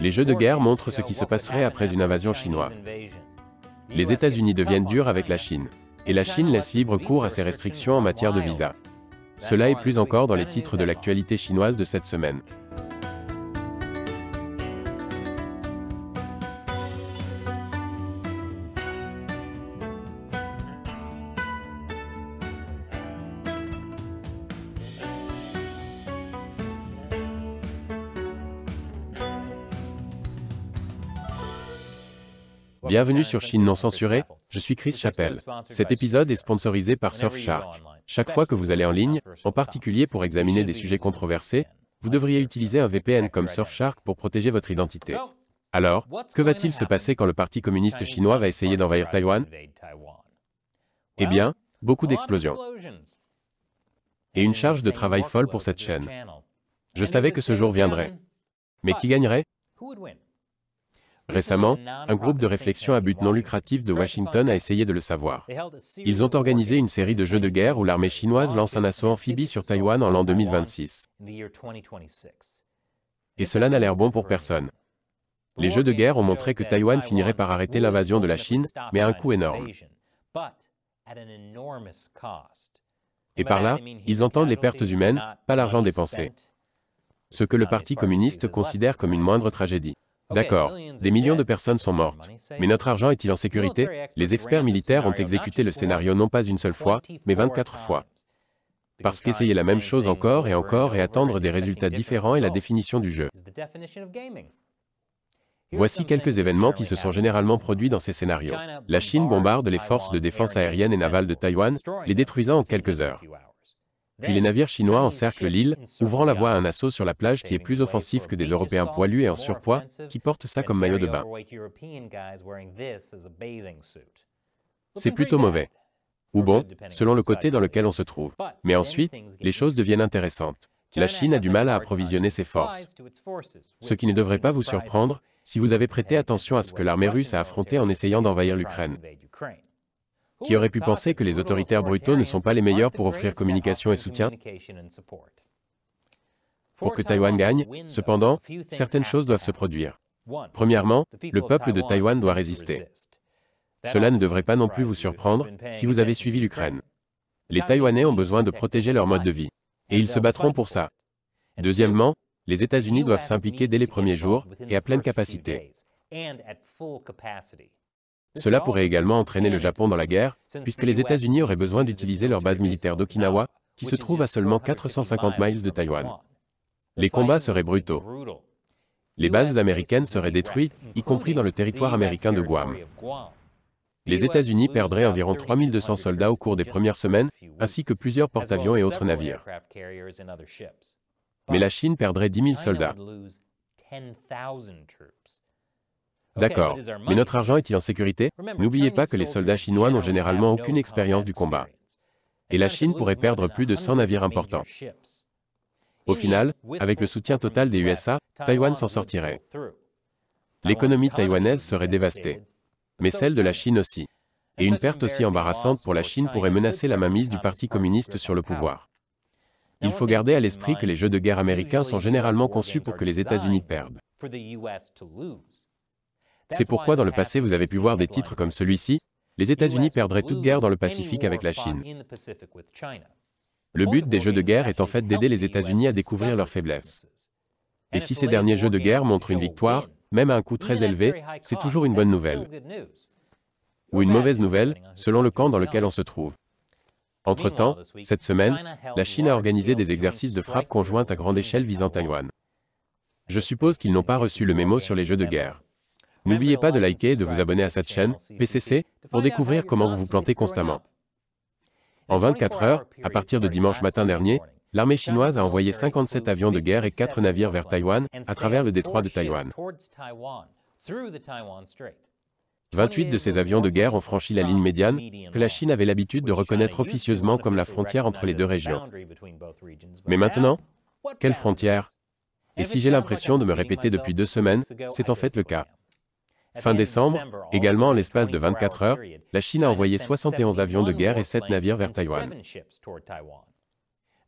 Les jeux de guerre montrent ce qui se passerait après une invasion chinoise. Les États-Unis deviennent durs avec la Chine. Et la Chine laisse libre cours à ses restrictions en matière de visa. Cela est plus encore dans les titres de l'actualité chinoise de cette semaine. Bienvenue sur Chine non censurée, je suis Chris Chappell. Cet épisode est sponsorisé par Surfshark. Chaque fois que vous allez en ligne, en particulier pour examiner des sujets controversés, vous devriez utiliser un VPN comme Surfshark pour protéger votre identité. Alors, que va-t-il se passer quand le Parti communiste chinois va essayer d'envahir Taïwan? Eh bien, beaucoup d'explosions. Et une charge de travail folle pour cette chaîne. Je savais que ce jour viendrait. Mais qui gagnerait? Récemment, un groupe de réflexion à but non lucratif de Washington a essayé de le savoir. Ils ont organisé une série de jeux de guerre où l'armée chinoise lance un assaut amphibie sur Taïwan en l'an 2026. Et cela n'a l'air bon pour personne. Les jeux de guerre ont montré que Taïwan finirait par arrêter l'invasion de la Chine, mais à un coût énorme. Et par là, ils entendent les pertes humaines, pas l'argent dépensé. Ce que le Parti communiste considère comme une moindre tragédie. D'accord, des millions de personnes sont mortes. Mais notre argent est-il en sécurité? Les experts militaires ont exécuté le scénario non pas une seule fois, mais 24 fois. Parce qu'essayer la même chose encore et encore et attendre des résultats différents est la définition du jeu. Voici quelques événements qui se sont généralement produits dans ces scénarios. La Chine bombarde les forces de défense aérienne et navale de Taïwan, les détruisant en quelques heures. Puis les navires chinois encerclent l'île, ouvrant la voie à un assaut sur la plage qui est plus offensif que des Européens poilus et en surpoids, qui portent ça comme maillot de bain. C'est plutôt mauvais. Ou bon, selon le côté dans lequel on se trouve. Mais ensuite, les choses deviennent intéressantes. La Chine a du mal à approvisionner ses forces. Ce qui ne devrait pas vous surprendre, si vous avez prêté attention à ce que l'armée russe a affronté en essayant d'envahir l'Ukraine. Qui aurait pu penser que les autoritaires brutaux ne sont pas les meilleurs pour offrir communication et soutien? Pour que Taïwan gagne, cependant, certaines choses doivent se produire. Premièrement, le peuple de Taïwan doit résister. Cela ne devrait pas non plus vous surprendre, si vous avez suivi l'Ukraine. Les Taïwanais ont besoin de protéger leur mode de vie. Et ils se battront pour ça. Deuxièmement, les États-Unis doivent s'impliquer dès les premiers jours, et à pleine capacité. Cela pourrait également entraîner le Japon dans la guerre, puisque les États-Unis auraient besoin d'utiliser leur base militaire d'Okinawa, qui se trouve à seulement 450 miles de Taïwan. Les combats seraient brutaux. Les bases américaines seraient détruites, y compris dans le territoire américain de Guam. Les États-Unis perdraient environ 3200 soldats au cours des premières semaines, ainsi que plusieurs porte-avions et autres navires. Mais la Chine perdrait 10 000 soldats. D'accord, mais notre argent est-il en sécurité? N'oubliez pas que les soldats chinois n'ont généralement aucune expérience du combat. Et la Chine pourrait perdre plus de 100 navires importants. Au final, avec le soutien total des USA, Taïwan s'en sortirait. L'économie taïwanaise serait dévastée. Mais celle de la Chine aussi. Et une perte aussi embarrassante pour la Chine pourrait menacer la mainmise du Parti communiste sur le pouvoir. Il faut garder à l'esprit que les jeux de guerre américains sont généralement conçus pour que les États-Unis perdent. C'est pourquoi dans le passé vous avez pu voir des titres comme celui-ci, les États-Unis perdraient toute guerre dans le Pacifique avec la Chine. Le but des jeux de guerre est en fait d'aider les États-Unis à découvrir leurs faiblesses. Et si ces derniers jeux de guerre montrent une victoire, même à un coût très élevé, c'est toujours une bonne nouvelle. Ou une mauvaise nouvelle, selon le camp dans lequel on se trouve. Entre-temps, cette semaine, la Chine a organisé des exercices de frappe conjointe à grande échelle visant Taïwan. Je suppose qu'ils n'ont pas reçu le mémo sur les jeux de guerre. N'oubliez pas de liker et de vous abonner à cette chaîne, PCC, pour découvrir comment vous vous plantez constamment. En 24 heures, à partir de dimanche matin dernier, l'armée chinoise a envoyé 57 avions de guerre et 4 navires vers Taïwan, à travers le détroit de Taïwan. 28 de ces avions de guerre ont franchi la ligne médiane, que la Chine avait l'habitude de reconnaître officieusement comme la frontière entre les deux régions. Mais maintenant, quelle frontière? Et si j'ai l'impression de me répéter depuis 2 semaines, c'est en fait le cas. Fin décembre, également en l'espace de 24 heures, la Chine a envoyé 71 avions de guerre et 7 navires vers Taïwan.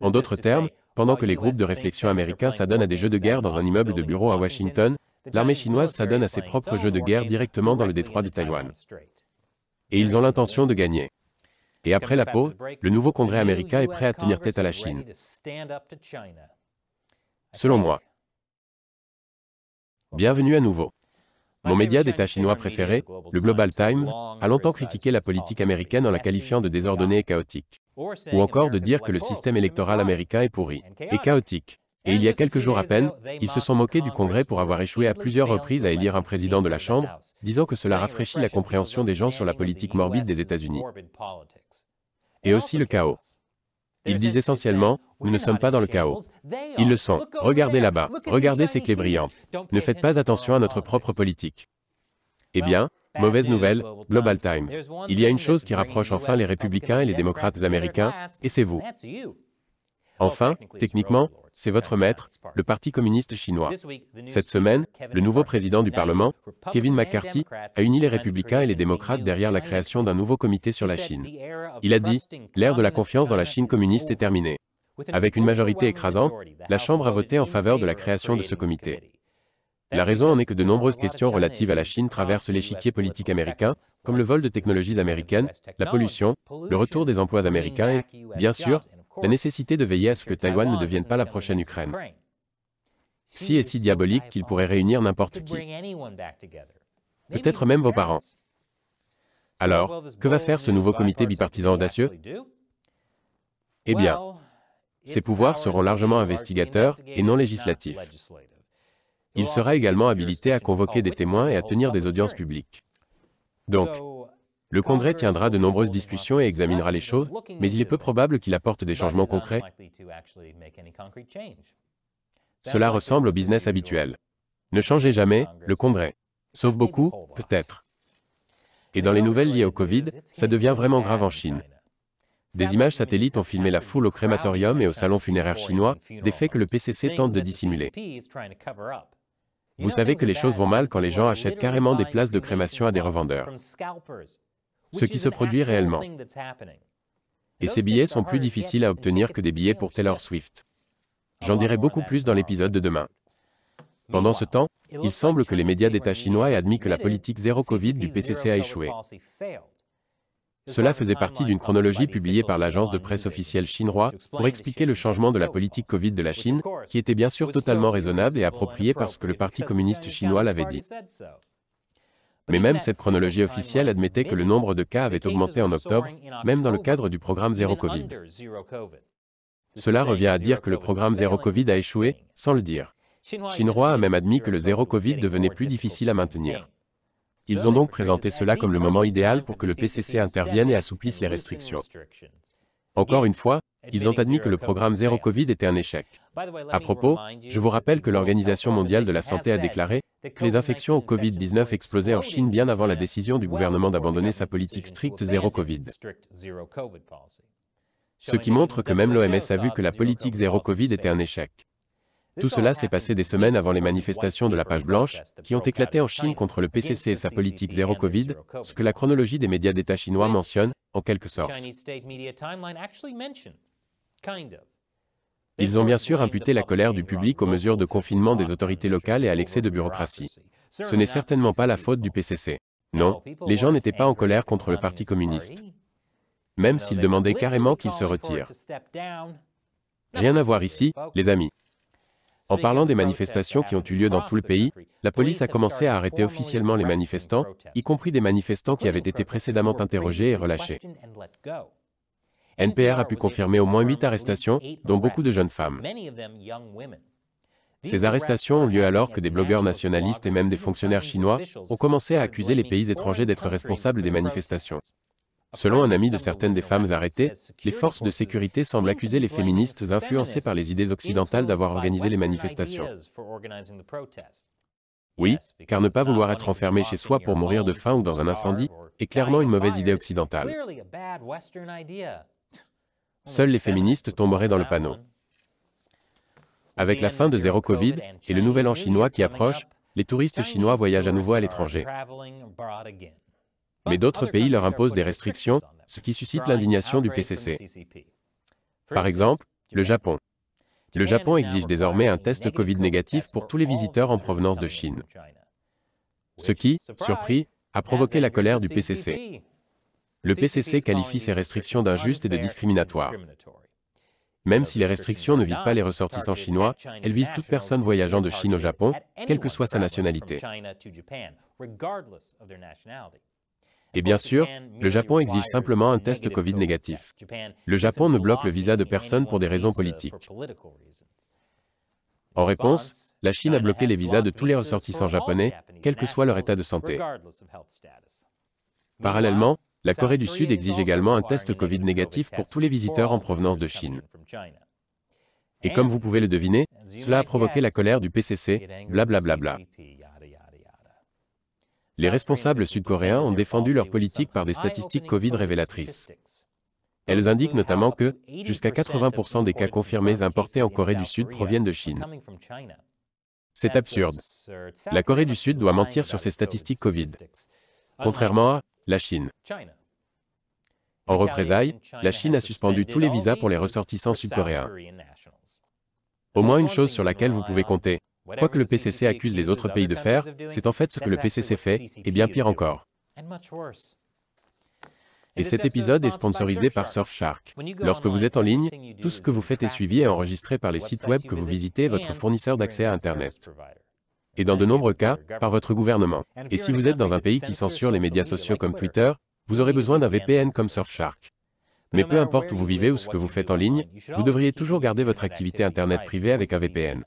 En d'autres termes, pendant que les groupes de réflexion américains s'adonnent à des jeux de guerre dans un immeuble de bureau à Washington, l'armée chinoise s'adonne à ses propres jeux de guerre directement dans le détroit de Taïwan. Et ils ont l'intention de gagner. Et après la pause, le nouveau Congrès américain est prêt à tenir tête à la Chine. Selon moi. Bienvenue à nouveau. Mon média d'État chinois préféré, le Global Times, a longtemps critiqué la politique américaine en la qualifiant de désordonnée et chaotique. Ou encore de dire que le système électoral américain est pourri et chaotique. Et il y a quelques jours à peine, ils se sont moqués du Congrès pour avoir échoué à plusieurs reprises à élire un président de la Chambre, disant que cela rafraîchit la compréhension des gens sur la politique morbide des États-Unis. Et aussi le chaos. Ils disent essentiellement, nous ne sommes pas dans le chaos. Ils le sont. Regardez là-bas, regardez ces clés brillantes. Ne faites pas attention à notre propre politique. Eh bien, mauvaise nouvelle, Global Times. Il y a une chose qui rapproche enfin les républicains et les démocrates américains, et c'est vous. Enfin, techniquement, c'est votre maître, le Parti communiste chinois. Cette semaine, le nouveau président du Parlement, Kevin McCarthy, a uni les républicains et les démocrates derrière la création d'un nouveau comité sur la Chine. Il a dit, l'ère de la confiance dans la Chine communiste est terminée. Avec une majorité écrasante, la Chambre a voté en faveur de la création de ce comité. La raison en est que de nombreuses questions relatives à la Chine traversent l'échiquier politique américain, comme le vol de technologies américaines, la pollution, le retour des emplois américains et, bien sûr, la nécessité de veiller à ce que Taïwan ne devienne pas la prochaine Ukraine. Si et si diabolique qu'il pourrait réunir n'importe qui. Peut-être même vos parents. Alors, que va faire ce nouveau comité bipartisan audacieux? Eh bien, ses pouvoirs seront largement investigateurs et non législatifs. Il sera également habilité à convoquer des témoins et à tenir des audiences publiques. Donc, le Congrès tiendra de nombreuses discussions et examinera les choses, mais il est peu probable qu'il apporte des changements concrets. Cela ressemble au business habituel. Ne changez jamais, le Congrès. Sauf beaucoup, peut-être. Et dans les nouvelles liées au Covid, ça devient vraiment grave en Chine. Des images satellites ont filmé la foule au crématorium et au salon funéraire chinois, des faits que le PCC tente de dissimuler. Vous savez que les choses vont mal quand les gens achètent carrément des places de crémation à des revendeurs. Ce qui se produit réellement. Et ces billets sont plus difficiles à obtenir que des billets pour Taylor Swift. J'en dirai beaucoup plus dans l'épisode de demain. Pendant ce temps, il semble que les médias d'État chinois aient admis que la politique zéro Covid du PCC a échoué. Cela faisait partie d'une chronologie publiée par l'agence de presse officielle chinoise pour expliquer le changement de la politique Covid de la Chine, qui était bien sûr totalement raisonnable et appropriée parce que le Parti communiste chinois l'avait dit. Mais même cette chronologie officielle admettait que le nombre de cas avait augmenté en octobre, même dans le cadre du programme Zéro Covid. Cela revient à dire que le programme Zéro Covid a échoué, sans le dire. Chinois a même admis que le Zéro Covid devenait plus difficile à maintenir. Ils ont donc présenté cela comme le moment idéal pour que le PCC intervienne et assouplisse les restrictions. Encore une fois, ils ont admis que le programme Zéro Covid était un échec. À propos, je vous rappelle que l'Organisation mondiale de la santé a déclaré que les infections au Covid-19 explosaient en Chine bien avant la décision du gouvernement d'abandonner sa politique stricte Zéro Covid. Ce qui montre que même l'OMS a vu que la politique Zéro Covid était un échec. Tout cela s'est passé des semaines avant les manifestations de la page blanche, qui ont éclaté en Chine contre le PCC et sa politique zéro Covid, ce que la chronologie des médias d'État chinois mentionne, en quelque sorte. Ils ont bien sûr imputé la colère du public aux mesures de confinement des autorités locales et à l'excès de bureaucratie. Ce n'est certainement pas la faute du PCC. Non, les gens n'étaient pas en colère contre le Parti communiste. Même s'ils demandaient carrément qu'ils se retirent. Rien à voir ici, les amis. En parlant des manifestations qui ont eu lieu dans tout le pays, la police a commencé à arrêter officiellement les manifestants, y compris des manifestants qui avaient été précédemment interrogés et relâchés. NPR a pu confirmer au moins 8 arrestations, dont beaucoup de jeunes femmes. Ces arrestations ont lieu alors que des blogueurs nationalistes et même des fonctionnaires chinois ont commencé à accuser les pays étrangers d'être responsables des manifestations. Selon un ami de certaines des femmes arrêtées, les forces de sécurité semblent accuser les féministes influencées par les idées occidentales d'avoir organisé les manifestations. Oui, car ne pas vouloir être enfermé chez soi pour mourir de faim ou dans un incendie est clairement une mauvaise idée occidentale. Seuls les féministes tomberaient dans le panneau. Avec la fin de Zéro Covid et le nouvel an chinois qui approche, les touristes chinois voyagent à nouveau à l'étranger. Mais d'autres pays leur imposent des restrictions, ce qui suscite l'indignation du PCC. Par exemple, le Japon. Le Japon exige désormais un test Covid négatif pour tous les visiteurs en provenance de Chine. Ce qui, surpris, a provoqué la colère du PCC. Le PCC qualifie ces restrictions d'injustes et de discriminatoires. Même si les restrictions ne visent pas les ressortissants chinois, elles visent toute personne voyageant de Chine au Japon, quelle que soit sa nationalité. Et bien sûr, le Japon exige simplement un test Covid négatif. Le Japon ne bloque le visa de personne pour des raisons politiques. En réponse, la Chine a bloqué les visas de tous les ressortissants japonais, quel que soit leur état de santé. Parallèlement, la Corée du Sud exige également un test Covid négatif pour tous les visiteurs en provenance de Chine. Et comme vous pouvez le deviner, cela a provoqué la colère du PCC, blablabla. Les responsables sud-coréens ont défendu leur politique par des statistiques Covid révélatrices. Elles indiquent notamment que, jusqu'à 80% des cas confirmés importés en Corée du Sud proviennent de Chine. C'est absurde. La Corée du Sud doit mentir sur ses statistiques Covid. Contrairement à la Chine. En représailles, la Chine a suspendu tous les visas pour les ressortissants sud-coréens. Au moins une chose sur laquelle vous pouvez compter. Quoi que le PCC accuse les autres pays de faire, c'est en fait ce que le PCC fait, et bien pire encore. Et cet épisode est sponsorisé par Surfshark. Lorsque vous êtes en ligne, tout ce que vous faites est suivi et enregistré par les sites web que vous visitez et votre fournisseur d'accès à Internet. Et dans de nombreux cas, par votre gouvernement. Et si vous êtes dans un pays qui censure les médias sociaux comme Twitter, vous aurez besoin d'un VPN comme Surfshark. Mais peu importe où vous vivez ou ce que vous faites en ligne, vous devriez toujours garder votre activité Internet privée avec un VPN.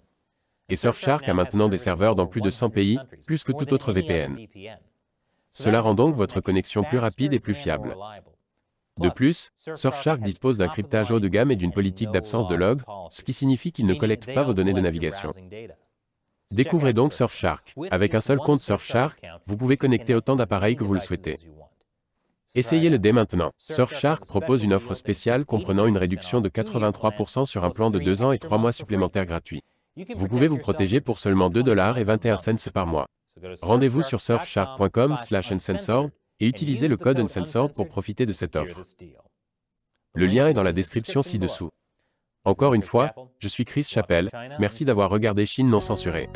Et Surfshark a maintenant des serveurs dans plus de 100 pays, plus que tout autre VPN. Cela rend donc votre connexion plus rapide et plus fiable. De plus, Surfshark dispose d'un cryptage haut de gamme et d'une politique d'absence de log, ce qui signifie qu'il ne collecte pas vos données de navigation. Découvrez donc Surfshark. Avec un seul compte Surfshark, vous pouvez connecter autant d'appareils que vous le souhaitez. Essayez-le dès maintenant. Surfshark propose une offre spéciale comprenant une réduction de 83% sur un plan de 2 ans et 3 mois supplémentaires gratuits. Vous pouvez vous protéger pour seulement 2,21 $ par mois. Rendez-vous sur surfshark.com/uncensored et utilisez le code uncensored pour profiter de cette offre. Le lien est dans la description ci-dessous. Encore une fois, je suis Chris Chappell, merci d'avoir regardé Chine non censurée.